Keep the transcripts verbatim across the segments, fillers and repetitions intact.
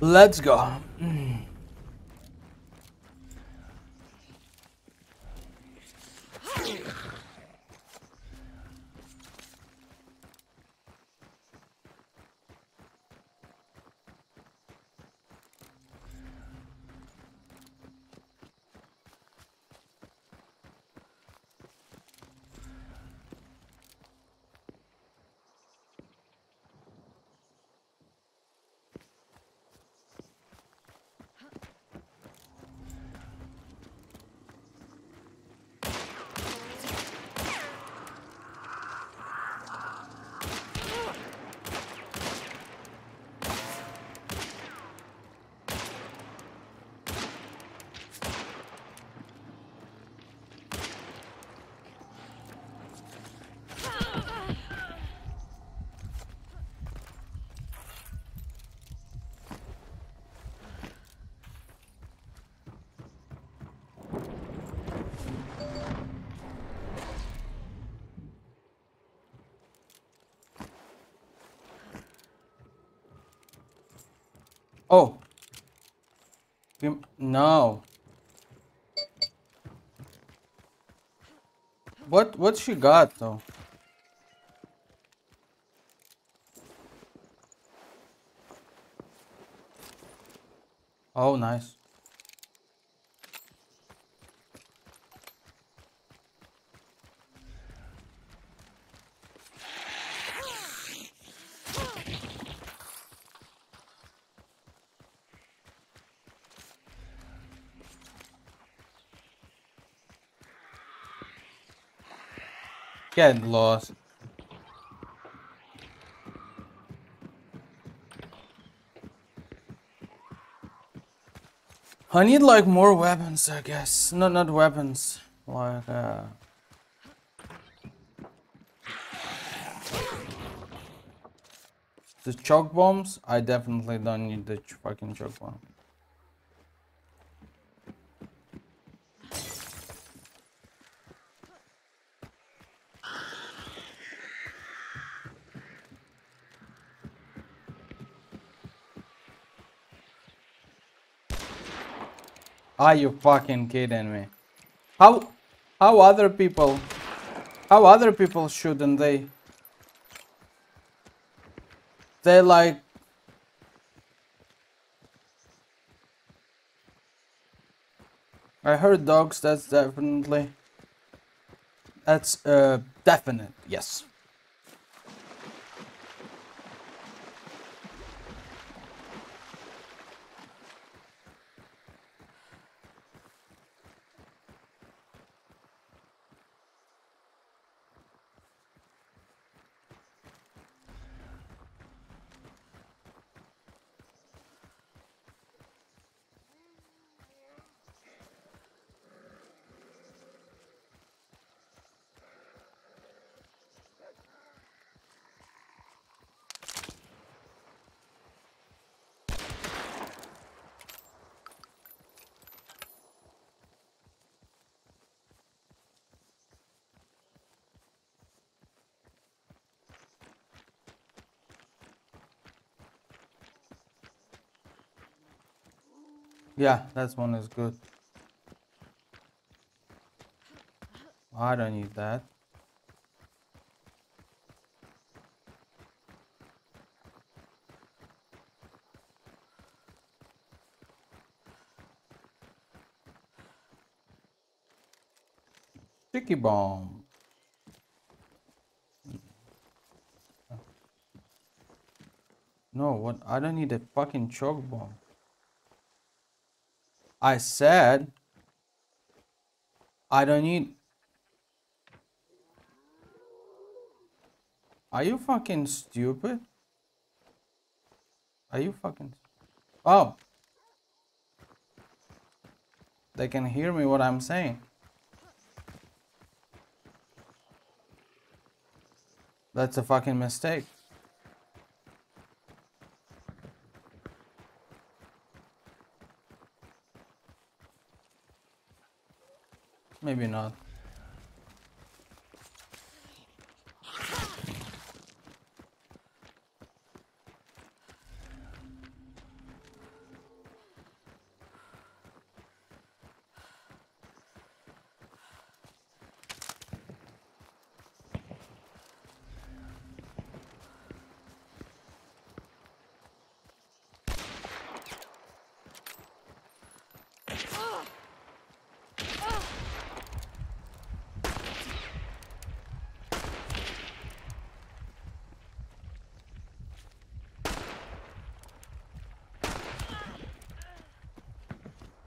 Let's go. Oh, no. What, what she got though? Oh, nice. Get lost. I need like more weapons, I guess. No, not weapons. Like, uh... the choke bombs? I definitely don't need the fucking choke bomb. Are you fucking kidding me? How, how other people, how other people shoot and they, they like, I heard dogs. That's definitely, that's uh, definite. Yes. Yeah, that one is good. I don't need that. Sticky bomb. No, what? I don't need a fucking choke bomb. I said, I don't need. Are you fucking stupid? Are you fucking? Oh, they can hear me what I'm saying. That's a fucking mistake. Maybe not.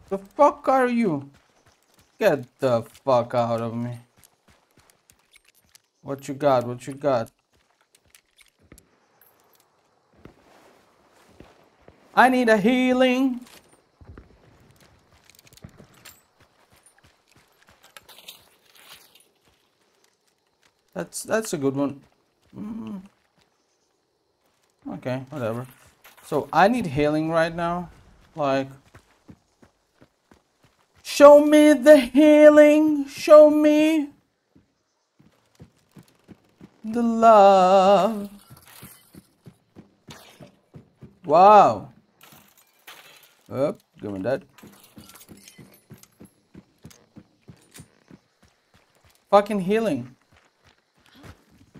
The fuck are you? Get the fuck out of me. What you got? What you got? I need a healing. That's that's a good one. Mm. Okay, whatever. So I need healing right now. Like, show me the healing. Show me the love. Wow. Oh, give me that. Fucking healing.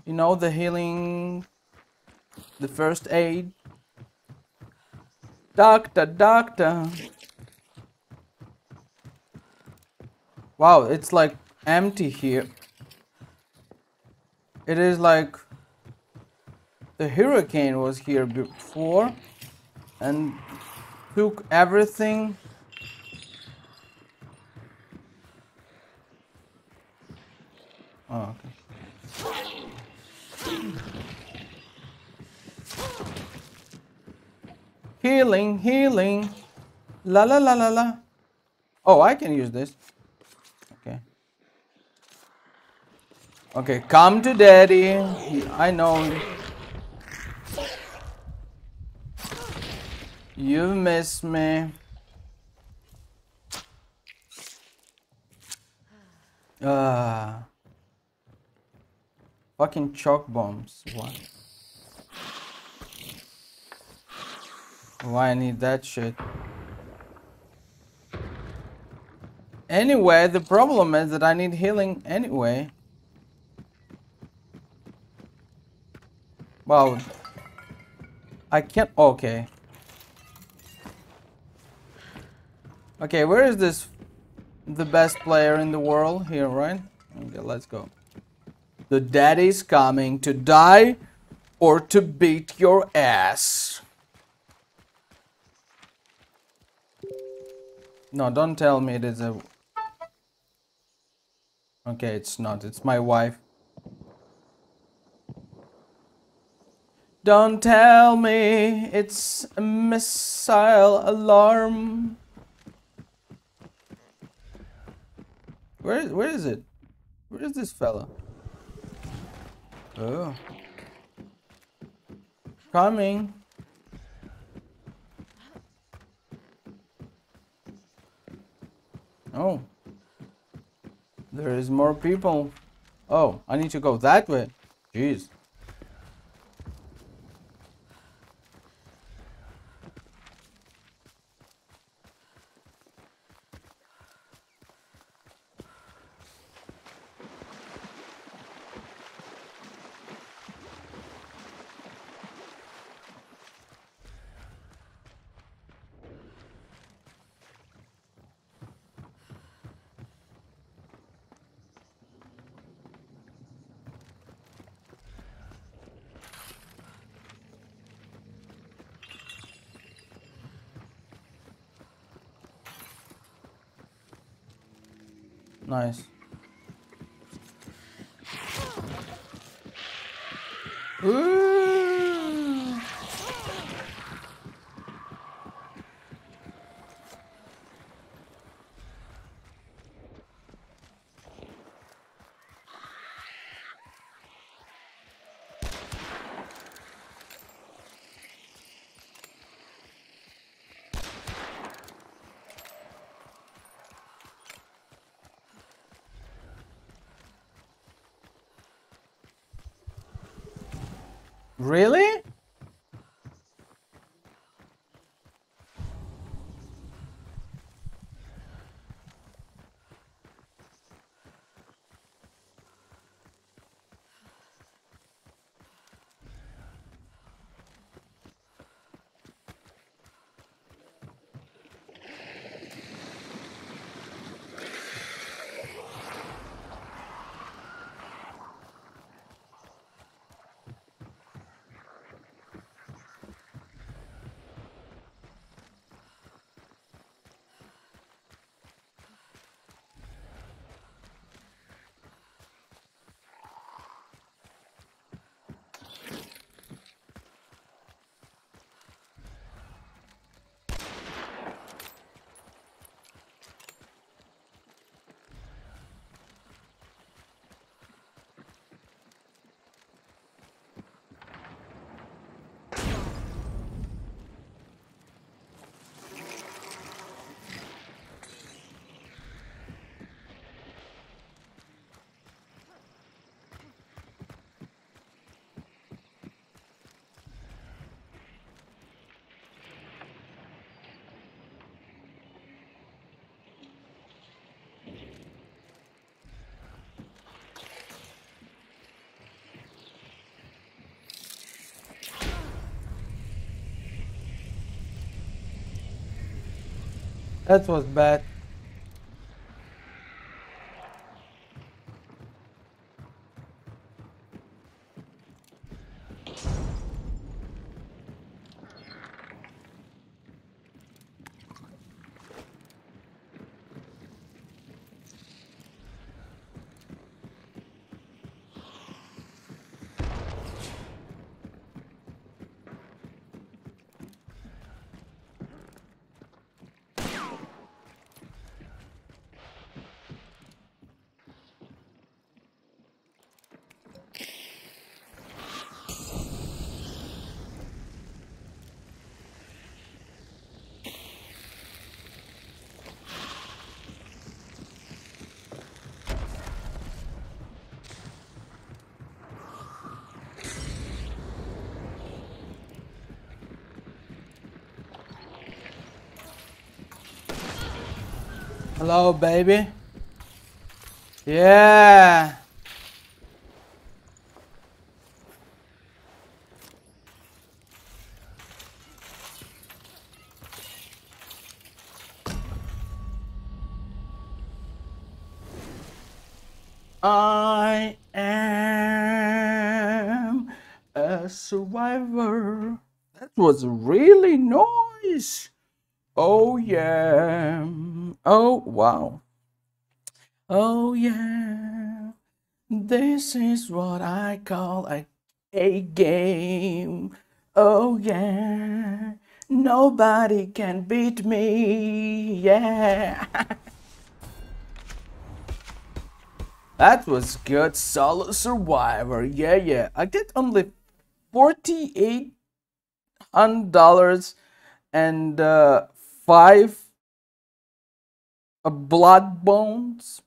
You know, the healing, the first aid. Doctor, doctor. Wow, it's like empty here. It is like the hurricane was here before and took everything. Oh, okay. Healing, healing, la la la la la. Oh, I can use this. Okay. Okay, come to daddy. I know. You miss me. Ah. Fucking chalk bombs. Why? Why I need that shit? Anyway, the problem is that I need healing anyway. Wow. I can't. Okay. Okay, where is this? The best player in the world here, right? Okay, let's go. The daddy's coming to die or to beat your ass. No, don't tell me it is a... Okay, it's not. It's my wife. Don't tell me it's a missile alarm. Where, where is it? Where is this fella? Oh. Coming. Oh. There is more people. Oh, I need to go that way. Jeez. Nice. Ooh. Really? That was bad. Hello, baby. Yeah. I am a survivor. That was really nice. Oh, yeah. Oh, wow. Oh, yeah. This is what I call a, a game. Oh, yeah. Nobody can beat me. Yeah. That was good. Solo survivor. Yeah, yeah. I did only forty-eight hundred dollars and uh, five. A blood bones.